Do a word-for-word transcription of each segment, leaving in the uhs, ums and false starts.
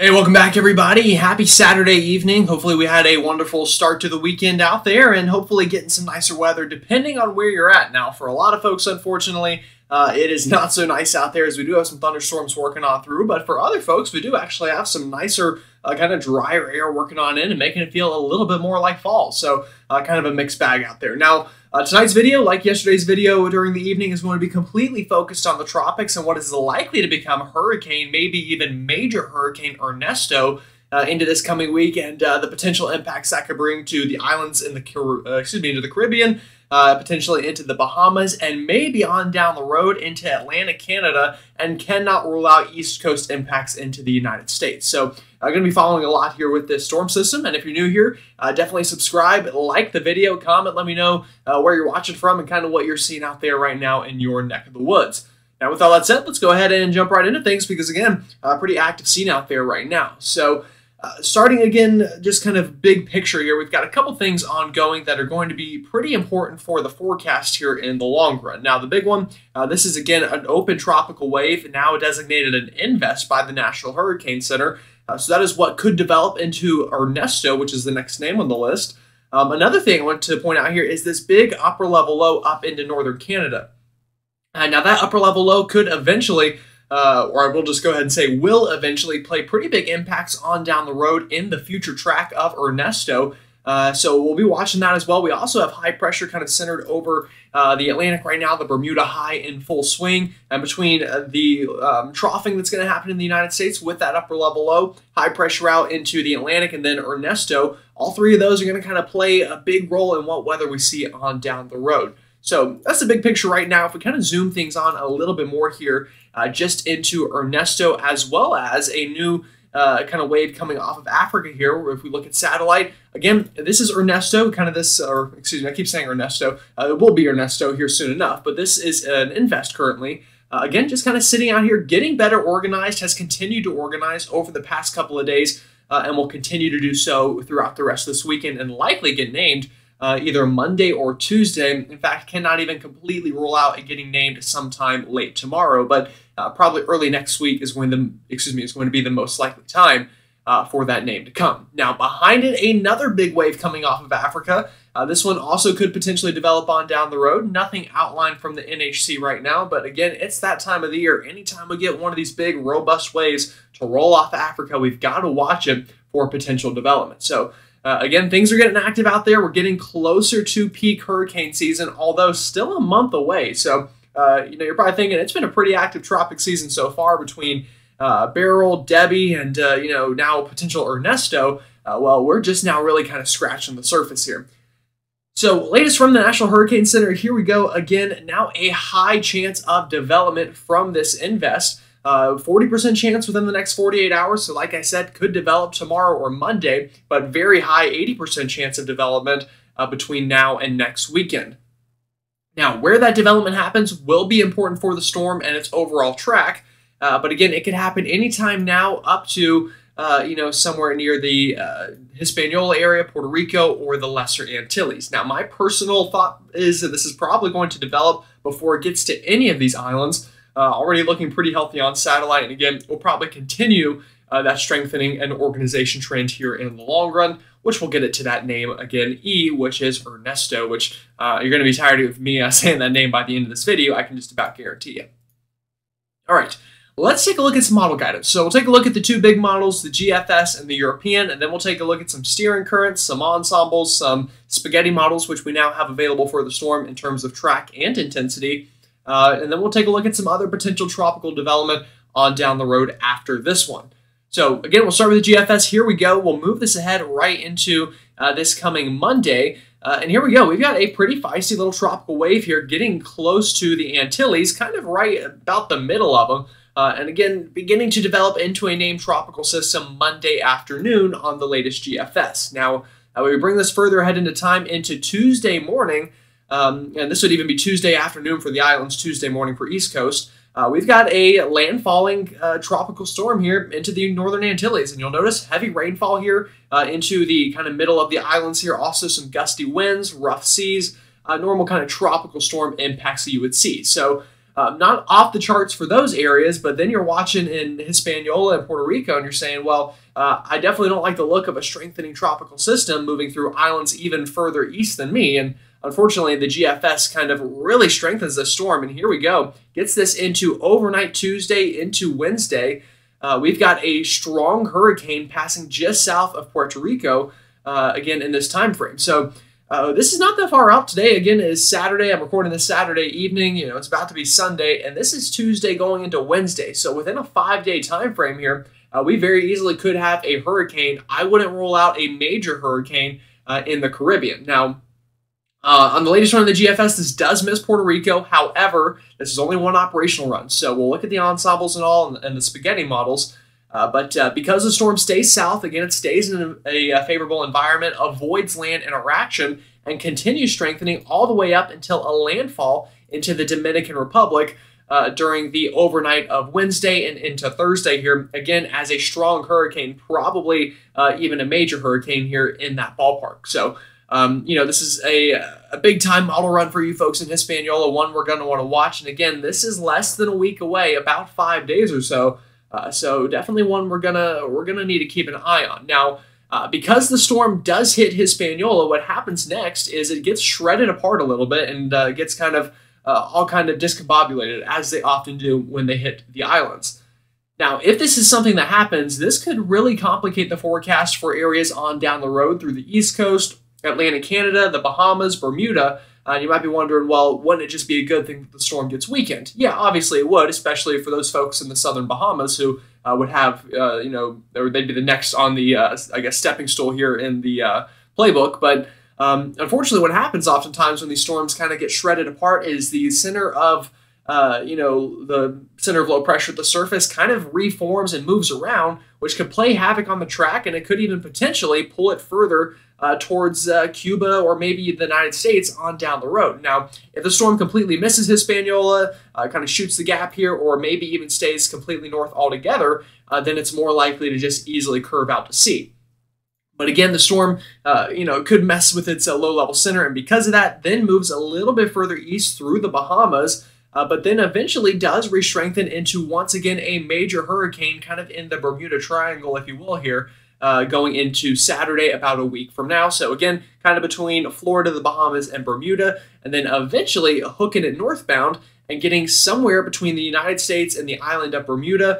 Hey, welcome back, everybody. Happy Saturday evening. Hopefully we had a wonderful start to the weekend out there and hopefully getting some nicer weather depending on where you're at. Now, for a lot of folks, unfortunately, uh, it is not so nice out there, as we do have some thunderstorms working on through. But for other folks, we do actually have some nicer uh, kind of drier air working on in and making it feel a little bit more like fall. So uh, kind of a mixed bag out there. Now, Uh, tonight's video, like yesterday's video during the evening, is going to be completely focused on the tropics and what is likely to become hurricane, maybe even major hurricane Ernesto, uh, into this coming week, and uh, the potential impacts that could bring to the islands in the Car uh, excuse me into the Caribbean, uh, potentially into the Bahamas, and maybe on down the road into Atlantic Canada, and cannot rule out East Coast impacts into the United States. So I'm going to be following a lot here with this storm system, and if you're new here, uh, definitely subscribe, like the video, comment, let me know uh, where you're watching from and kind of what you're seeing out there right now in your neck of the woods. Now, with all that said, let's go ahead and jump right into things because, again, uh, pretty active scene out there right now. So uh, starting again, just kind of big picture here, we've got a couple things ongoing that are going to be pretty important for the forecast here in the long run. Now, the big one, uh, this is, again, an open tropical wave, now designated an invest by the National Hurricane Center. Uh, so that is what could develop into Ernesto, which is the next name on the list. Um, another thing I want to point out here is this big upper level low up into northern Canada. Uh, now that upper level low could eventually, uh, or I will just go ahead and say will eventually, play pretty big impacts on down the road in the future track of Ernesto. Uh, so we'll be watching that as well. We also have high pressure kind of centered over uh, the Atlantic right now, the Bermuda high in full swing, and between uh, the um, troughing that's going to happen in the United States with that upper level low, high pressure out into the Atlantic, and then Ernesto, all three of those are going to kind of play a big role in what weather we see on down the road. So that's the big picture right now. If we kind of zoom things on a little bit more here, uh, just into Ernesto, as well as a new Uh, kind of wave coming off of Africa here. If we look at satellite, again, this is Ernesto, kind of this, or excuse me, I keep saying Ernesto. Uh, it will be Ernesto here soon enough, but this is an invest currently. Uh, again, just kind of sitting out here, getting better organized, has continued to organize over the past couple of days, uh, and will continue to do so throughout the rest of this weekend and likely get named uh, either Monday or Tuesday. In fact, cannot even completely rule out it getting named sometime late tomorrow, but Uh, probably early next week is when the excuse me is going to be the most likely time uh, for that name to come. Now, behind it, another big wave coming off of Africa. Uh, this one also could potentially develop on down the road. Nothing outlined from the N H C right now, but again, it's that time of the year. Anytime we get one of these big, robust waves to roll off Africa, we've got to watch it for potential development. So uh, again, things are getting active out there. We're getting closer to peak hurricane season, although still a month away. So Uh, you know, you're probably thinking it's been a pretty active tropic season so far between uh, Beryl, Debbie, and, uh, you know, now potential Ernesto. Uh, well, we're just now really kind of scratching the surface here. So latest from the National Hurricane Center, here we go again. Now a high chance of development from this invest. Uh, forty percent chance within the next forty-eight hours. So like I said, could develop tomorrow or Monday, but very high eighty percent chance of development uh, between now and next weekend. Now, where that development happens will be important for the storm and its overall track, uh, but again, it could happen anytime now up to, uh, you know, somewhere near the uh, Hispaniola area, Puerto Rico, or the Lesser Antilles. Now, my personal thought is that this is probably going to develop before it gets to any of these islands, uh, already looking pretty healthy on satellite, and again, we'll probably continue uh, that strengthening and organization trend here in the long run, which will get it to that name again, E, which is Ernesto, which uh, you're going to be tired of me uh, saying that name by the end of this video. I can just about guarantee you. All right, let's take a look at some model guidance. So we'll take a look at the two big models, the G F S and the European, and then we'll take a look at some steering currents, some ensembles, some spaghetti models, which we now have available for the storm in terms of track and intensity. Uh, and then we'll take a look at some other potential tropical development on down the road after this one. So again, we'll start with the G F S. Here we go. We'll move this ahead right into uh, this coming Monday. Uh, and here we go. We've got a pretty feisty little tropical wave here getting close to the Antilles, kind of right about the middle of them. Uh, and again, beginning to develop into a named tropical system Monday afternoon on the latest G F S. Now, uh, we bring this further ahead into time into Tuesday morning. Um, and this would even be Tuesday afternoon for the islands, Tuesday morning for East Coast. Uh, we've got a landfalling uh, tropical storm here into the northern Antilles, and you'll notice heavy rainfall here uh, into the kind of middle of the islands here. Also some gusty winds, rough seas, uh, normal kind of tropical storm impacts that you would see. So Uh, not off the charts for those areas, but then you're watching in Hispaniola and Puerto Rico and you're saying, well, uh, I definitely don't like the look of a strengthening tropical system moving through islands even further east than me. And unfortunately, the G F S kind of really strengthens the storm. And here we go. Gets this into overnight Tuesday into Wednesday. Uh, we've got a strong hurricane passing just south of Puerto Rico, uh, again, in this time frame. So Uh, this is not that far out. Today, again, is Saturday. I'm recording this Saturday evening. You know, it's about to be Sunday, and this is Tuesday going into Wednesday. So within a five-day time frame here, uh, we very easily could have a hurricane. I wouldn't rule out a major hurricane uh, in the Caribbean. Now, uh, on the latest run of the G F S, this does miss Puerto Rico. However, this is only one operational run. So we'll look at the ensembles and all and, and the spaghetti models. Uh, but uh, because the storm stays south, again, it stays in a, a favorable environment, avoids land interaction, and continues strengthening all the way up until a landfall into the Dominican Republic uh, during the overnight of Wednesday and into Thursday here, again, as a strong hurricane, probably uh, even a major hurricane here in that ballpark. So, um, you know, this is a, a big-time model run for you folks in Hispaniola, one we're going to want to watch. And again, this is less than a week away, about five days or so. Uh, so definitely one we're gonna we're gonna need to keep an eye on. Now, uh, because the storm does hit Hispaniola, what happens next is it gets shredded apart a little bit and uh, gets kind of uh, all kind of discombobulated, as they often do when they hit the islands. Now, if this is something that happens, this could really complicate the forecast for areas on down the road through the East Coast, Atlantic Canada, the Bahamas, Bermuda. Uh, you might be wondering, well, wouldn't it just be a good thing that the storm gets weakened? Yeah, obviously it would, especially for those folks in the southern Bahamas who uh, would have, uh, you know, or they'd be the next on the, uh, I guess, stepping stool here in the uh, playbook. But um, unfortunately, what happens oftentimes when these storms kind of get shredded apart is the center of, uh, you know, the center of low pressure at the surface kind of reforms and moves around, which could play havoc on the track, and it could even potentially pull it further Uh, towards uh, Cuba or maybe the United States on down the road. Now, if the storm completely misses Hispaniola, uh, kind of shoots the gap here, or maybe even stays completely north altogether, uh, then it's more likely to just easily curve out to sea. But again, the storm, uh, you know, could mess with its uh, low-level center, and because of that, then moves a little bit further east through the Bahamas, uh, but then eventually does re-strengthen into, once again, a major hurricane kind of in the Bermuda Triangle, if you will, here, Uh, going into Saturday about a week from now. So again, kind of between Florida, the Bahamas, and Bermuda, and then eventually hooking it northbound and getting somewhere between the United States and the island of Bermuda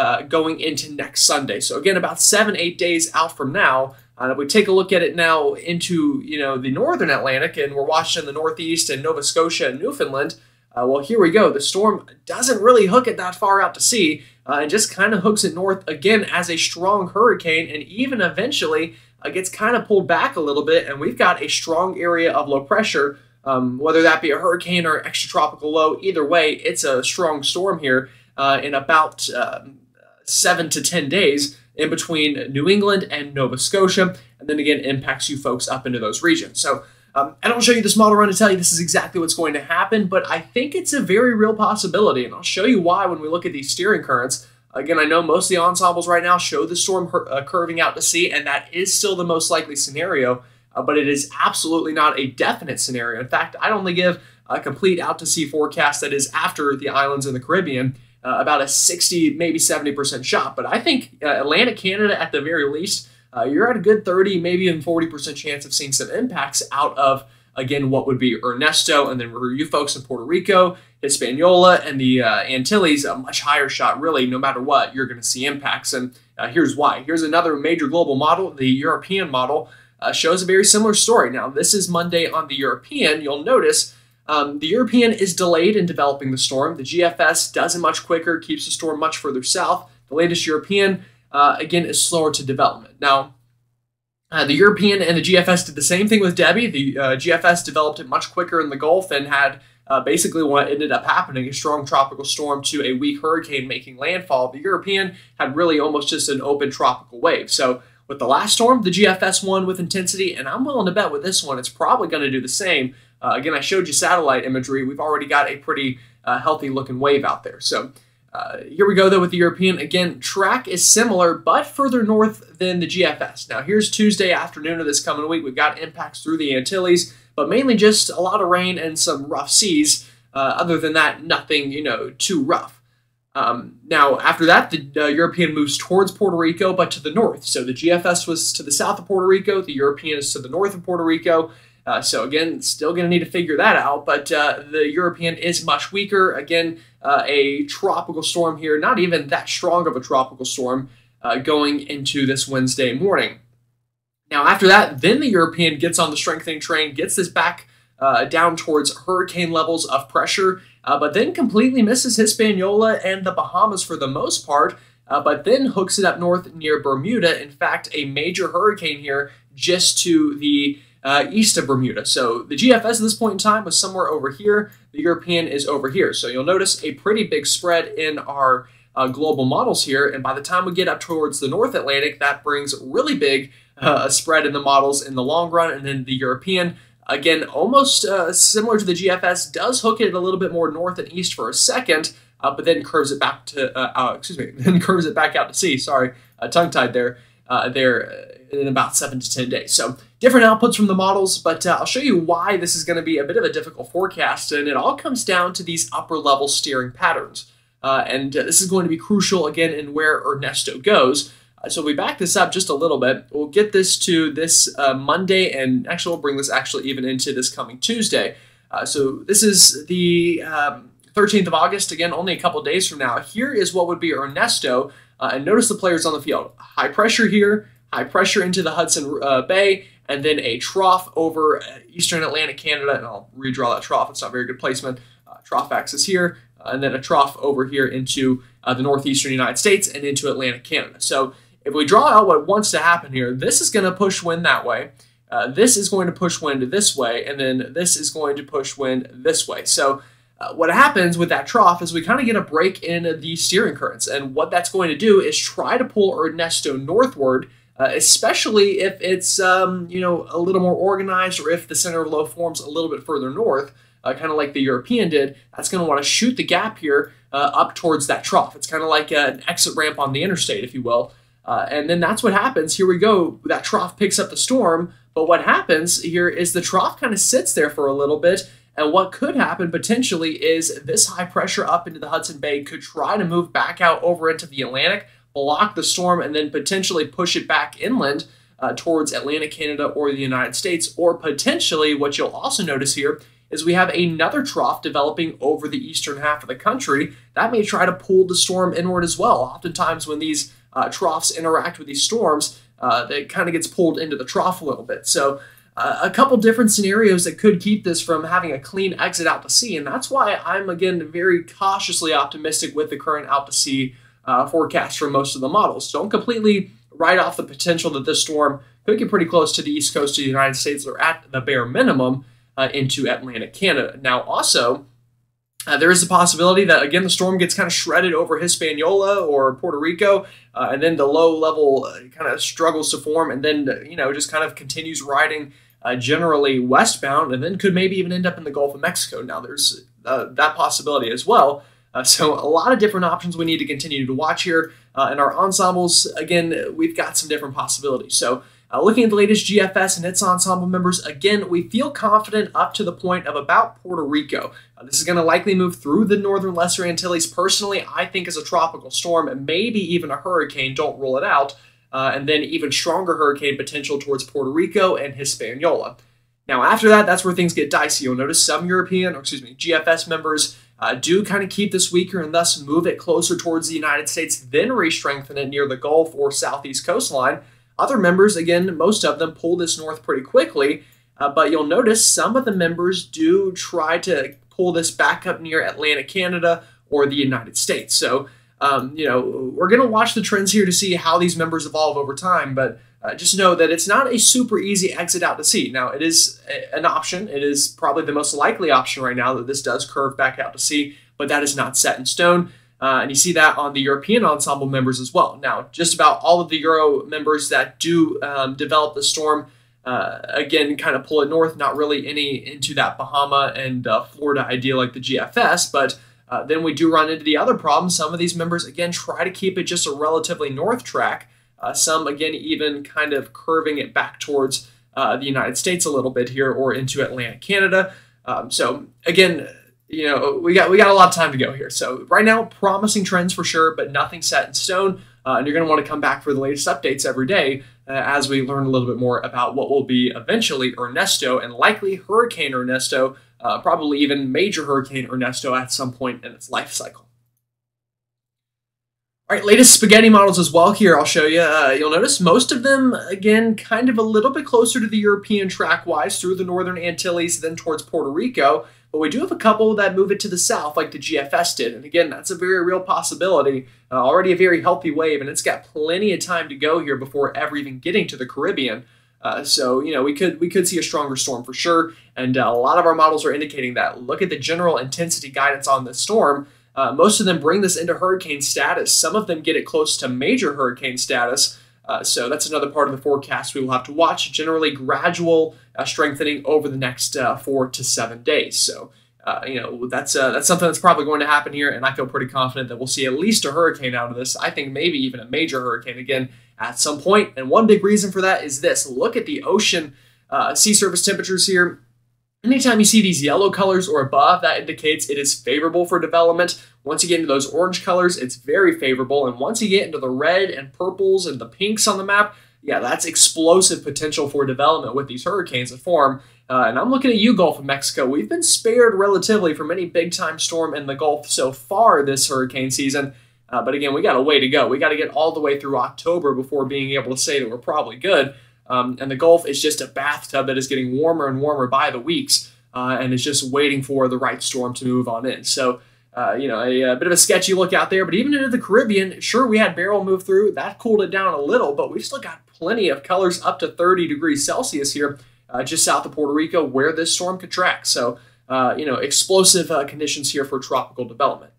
uh, going into next Sunday. So again, about seven, eight days out from now. Uh, if we take a look at it now into, you know, the northern Atlantic, and we're watching the Northeast and Nova Scotia and Newfoundland. Uh, well, here we go. The storm doesn't really hook it that far out to sea. Uh, it just kind of hooks it north again as a strong hurricane, and even eventually uh, gets kind of pulled back a little bit, and we've got a strong area of low pressure, um, whether that be a hurricane or extratropical low. Either way, it's a strong storm here uh, in about uh, seven to ten days in between New England and Nova Scotia, and then again impacts you folks up into those regions. So Um, I don't show you this model run to tell you this is exactly what's going to happen, but I think it's a very real possibility, and I'll show you why when we look at these steering currents. Again, I know most of the ensembles right now show the storm uh, curving out to sea, and that is still the most likely scenario, uh, but it is absolutely not a definite scenario. In fact, I'd only give a complete out-to-sea forecast that is after the islands in the Caribbean uh, about a sixty, maybe seventy percent shot, but I think uh, Atlantic Canada at the very least, Uh, you're at a good thirty, maybe even forty percent chance of seeing some impacts out of, again, what would be Ernesto, and then for you folks in Puerto Rico, Hispaniola, and the uh, Antilles, a much higher shot, really, no matter what, you're going to see impacts, and uh, here's why. Here's another major global model, the European model, uh, shows a very similar story. Now, this is Monday on the European. You'll notice um, the European is delayed in developing the storm. The G F S does it much quicker, keeps the storm much further south. The latest European Uh, again, is slower to development. Now, uh, the European and the G F S did the same thing with Debbie. The uh, G F S developed it much quicker in the Gulf and had uh, basically what ended up happening, a strong tropical storm to a weak hurricane making landfall. The European had really almost just an open tropical wave. So with the last storm, the G F S won with intensity, and I'm willing to bet with this one, it's probably going to do the same. Uh, again, I showed you satellite imagery. We've already got a pretty uh, healthy looking wave out there. So Uh, here we go, though, with the European. Again, track is similar, but further north than the G F S. Now, here's Tuesday afternoon of this coming week. We've got impacts through the Antilles, but mainly just a lot of rain and some rough seas Uh, other than that, nothing, you know, too rough. Um, now, after that, the uh, European moves towards Puerto Rico, but to the north. So the G F S was to the south of Puerto Rico, the European is to the north of Puerto Rico. Uh, so again, still going to need to figure that out, but uh, the European is much weaker. Again, uh, a tropical storm here, not even that strong of a tropical storm uh, going into this Wednesday morning. Now, after that, then the European gets on the strengthening train, gets this back uh, down towards hurricane levels of pressure, uh, but then completely misses Hispaniola and the Bahamas for the most part, uh, but then hooks it up north near Bermuda. In fact, a major hurricane here just to the uh, east of Bermuda. So the G F S at this point in time was somewhere over here. The European is over here. So you'll notice a pretty big spread in our uh, global models here, and by the time we get up towards the North Atlantic, that brings really big Uh, a spread in the models in the long run. And then the European, again, almost uh, similar to the G F S, does hook it a little bit more north and east for a second, uh, but then curves it back to, uh, uh, excuse me, then curves it back out to sea, sorry, uh, tongue-tied there, uh, there in about seven to ten days. So different outputs from the models, but uh, I'll show you why this is going to be a bit of a difficult forecast, and it all comes down to these upper-level steering patterns. Uh, and uh, this is going to be crucial, again, in where Ernesto goes. So we back this up just a little bit. We'll get this to this uh, Monday, and actually we'll bring this actually even into this coming Tuesday. Uh, so this is the um, thirteenth of August, again, only a couple days from now. Here is what would be Ernesto, uh, and notice the players on the field. High pressure here, high pressure into the Hudson uh, Bay, and then a trough over eastern Atlantic Canada, and I'll redraw that trough. It's not very good placement. Uh, trough axis here, uh, and then a trough over here into uh, the northeastern United States and into Atlantic Canada. So if we draw out what wants to happen here, this is going to push wind that way, uh, this is going to push wind this way, and then this is going to push wind this way. So uh, what happens with that trough is we kind of get a break in the steering currents, and what that's going to do is try to pull Ernesto northward, uh, especially if it's um, you know, a little more organized, or if the center of low forms a little bit further north, uh, kind of like the European did. That's going to want to shoot the gap here uh, up towards that trough. It's kind of like an exit ramp on the interstate, if you will. Uh, and then that's what happens. Here we go. That trough picks up the storm. But what happens here is the trough kind of sits there for a little bit. And what could happen potentially is this high pressure up into the Hudson Bay could try to move back out over into the Atlantic, block the storm, and then potentially push it back inland uh, towards Atlantic Canada or the United States. Or potentially what you'll also notice here is we have another trough developing over the eastern half of the country. That may try to pull the storm inward as well. Oftentimes when these Uh, troughs interact with these storms, uh, that kind of gets pulled into the trough a little bit. So uh, a couple different scenarios that could keep this from having a clean exit out to sea, and that's why I'm, again, very cautiously optimistic with the current out to sea uh, forecast for most of the models. Don't completely write off the potential that this storm could get pretty close to the east coast of the United States, or at the bare minimum uh, into Atlantic Canada. Now also, Uh, there is a possibility that, again, the storm gets kind of shredded over Hispaniola or Puerto Rico, uh, and then the low level uh, kind of struggles to form, and then, you know, just kind of continues riding uh, generally westbound, and then could maybe even end up in the Gulf of Mexico. Now, there's uh, that possibility as well. Uh, so a lot of different options we need to continue to watch here. Uh, in our ensembles, again, we've got some different possibilities. So uh, looking at the latest G F S and its ensemble members, again, we feel confident up to the point of about Puerto Rico. Uh, this is going to likely move through the northern Lesser Antilles. Personally, I think as a tropical storm, and maybe even a hurricane, don't rule it out, uh, and then even stronger hurricane potential towards Puerto Rico and Hispaniola. Now, after that, that's where things get dicey. You'll notice some European, or excuse me, G F S members uh, do kind of keep this weaker and thus move it closer towards the United States, then re-strengthen it near the Gulf or southeast coastline. Other members, again, most of them pull this north pretty quickly, uh, but you'll notice some of the members do try to pull this back up near Atlantic Canada or the United States. So, um, you know, we're going to watch the trends here to see how these members evolve over time, but Uh, just know that it's not a super easy exit out to sea. Now, it is a, an option. It is probably the most likely option right now that this does curve back out to sea, but that is not set in stone. Uh, and you see that on the European ensemble members as well. Now, just about all of the Euro members that do um, develop the storm, uh, again, kind of pull it north, not really any into that Bahama and uh, Florida idea like the G F S, but uh, then we do run into the other problem. Some of these members, again, try to keep it just a relatively north track. Uh, some, again, even kind of curving it back towards uh, the United States a little bit here or into Atlantic Canada. Um, so, again, you know, we got we got a lot of time to go here. So right now, promising trends for sure, but nothing set in stone. Uh, and you're going to want to come back for the latest updates every day uh, as we learn a little bit more about what will be eventually Ernesto and likely Hurricane Ernesto, uh, probably even major Hurricane Ernesto at some point in its life cycle. All right, latest spaghetti models as well here, I'll show you. Uh, you'll notice most of them, again, kind of a little bit closer to the European track-wise through the Northern Antilles, then towards Puerto Rico. But we do have a couple that move it to the south like the G F S did. And again, that's a very real possibility, uh, already a very healthy wave, and it's got plenty of time to go here before ever even getting to the Caribbean. Uh, so, you know, we could we could see a stronger storm for sure. And uh, a lot of our models are indicating that. Look at the general intensity guidance on this storm. Uh, most of them bring this into hurricane status. Some of them get it close to major hurricane status. Uh, so that's another part of the forecast we will have to watch. Generally gradual uh, strengthening over the next uh, four to seven days. So, uh, you know, that's uh, that's something that's probably going to happen here. And I feel pretty confident that we'll see at least a hurricane out of this. I think maybe even a major hurricane again at some point. And one big reason for that is this. Look at the ocean uh, sea surface temperatures here. Anytime you see these yellow colors or above, that indicates it is favorable for development. Once you get into those orange colors, it's very favorable. And once you get into the red and purples and the pinks on the map, yeah, that's explosive potential for development with these hurricanes that form. Uh, and I'm looking at you, Gulf of Mexico. We've been spared relatively from any big-time storm in the Gulf so far this hurricane season. Uh, but again, we got a way to go. We got to get all the way through October before being able to say that we're probably good. Um, and the Gulf is just a bathtub that is getting warmer and warmer by the weeks, uh, and is just waiting for the right storm to move on in. So, uh, you know, a, a bit of a sketchy look out there. But even into the Caribbean, sure, we had Beryl move through. That cooled it down a little, but we've still got plenty of colors up to thirty degrees Celsius here, uh, just south of Puerto Rico, where this storm could track. So, uh, you know, explosive uh, conditions here for tropical development.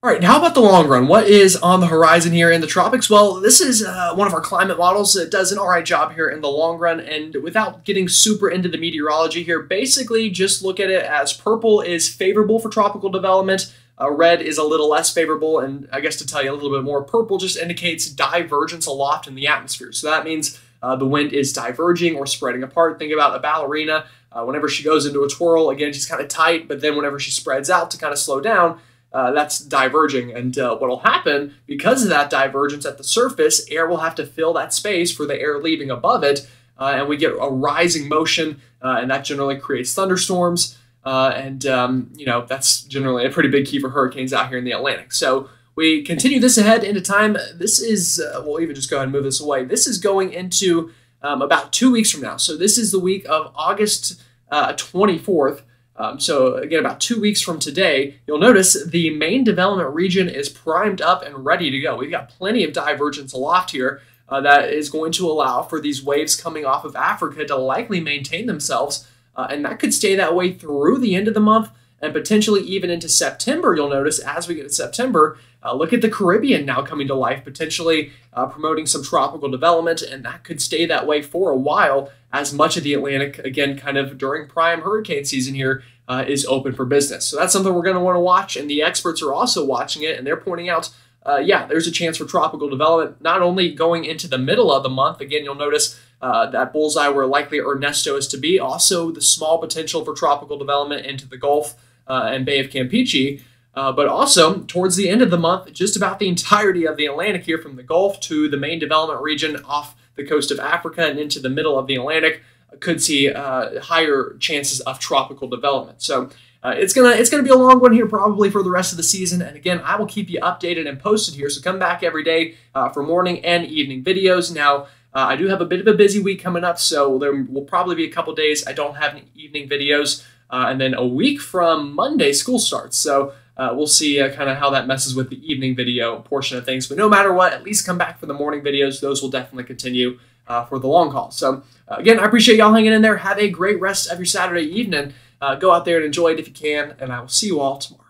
All right, now how about the long run? What is on the horizon here in the tropics? Well, this is uh, one of our climate models that does an all right job here in the long run. And without getting super into the meteorology here, basically just look at it as purple is favorable for tropical development. Uh, red is a little less favorable. And I guess to tell you a little bit more, purple just indicates divergence aloft in the atmosphere. So that means uh, the wind is diverging or spreading apart. Think about a ballerina. Uh, whenever she goes into a twirl, again, she's kind of tight. But then whenever she spreads out to kind of slow down, Uh, that's diverging, and uh, what will happen because of that divergence at the surface, air will have to fill that space for the air leaving above it, uh, and we get a rising motion, uh, and that generally creates thunderstorms, uh, and um, you know, that's generally a pretty big key for hurricanes out here in the Atlantic. So we continue this ahead into time. This is, uh, we'll even just go ahead and move this away. This is going into um, about two weeks from now. So this is the week of August uh, twenty-fourth. Um, so again, about two weeks from today, you'll notice the main development region is primed up and ready to go. We've got plenty of divergence aloft here uh, that is going to allow for these waves coming off of Africa to likely maintain themselves. Uh, and that could stay that way through the end of the month and potentially even into September. You'll notice as we get to September, uh, look at the Caribbean now coming to life, potentially uh, promoting some tropical development. And that could stay that way for a while, as much of the Atlantic, again, kind of during prime hurricane season here, uh, is open for business. So that's something we're going to want to watch, and the experts are also watching it, and they're pointing out, uh, yeah, there's a chance for tropical development, not only going into the middle of the month. Again, you'll notice uh, that bullseye where likely Ernesto is to be, also the small potential for tropical development into the Gulf uh, and Bay of Campeche, uh, but also towards the end of the month, just about the entirety of the Atlantic here from the Gulf to the main development region off the coast of Africa and into the middle of the Atlantic could see uh, higher chances of tropical development. So uh, it's gonna it's gonna be a long one here probably for the rest of the season. And again, I will keep you updated and posted here. So come back every day uh, for morning and evening videos. Now uh, I do have a bit of a busy week coming up, so there will probably be a couple days I don't have any evening videos, uh, and then a week from Monday school starts. So. Uh, we'll see uh, kind of how that messes with the evening video portion of things. But no matter what, at least come back for the morning videos. Those will definitely continue uh, for the long haul. So uh, again, I appreciate y'all hanging in there. Have a great rest of your Saturday evening. Uh, go out there and enjoy it if you can. And I will see you all tomorrow.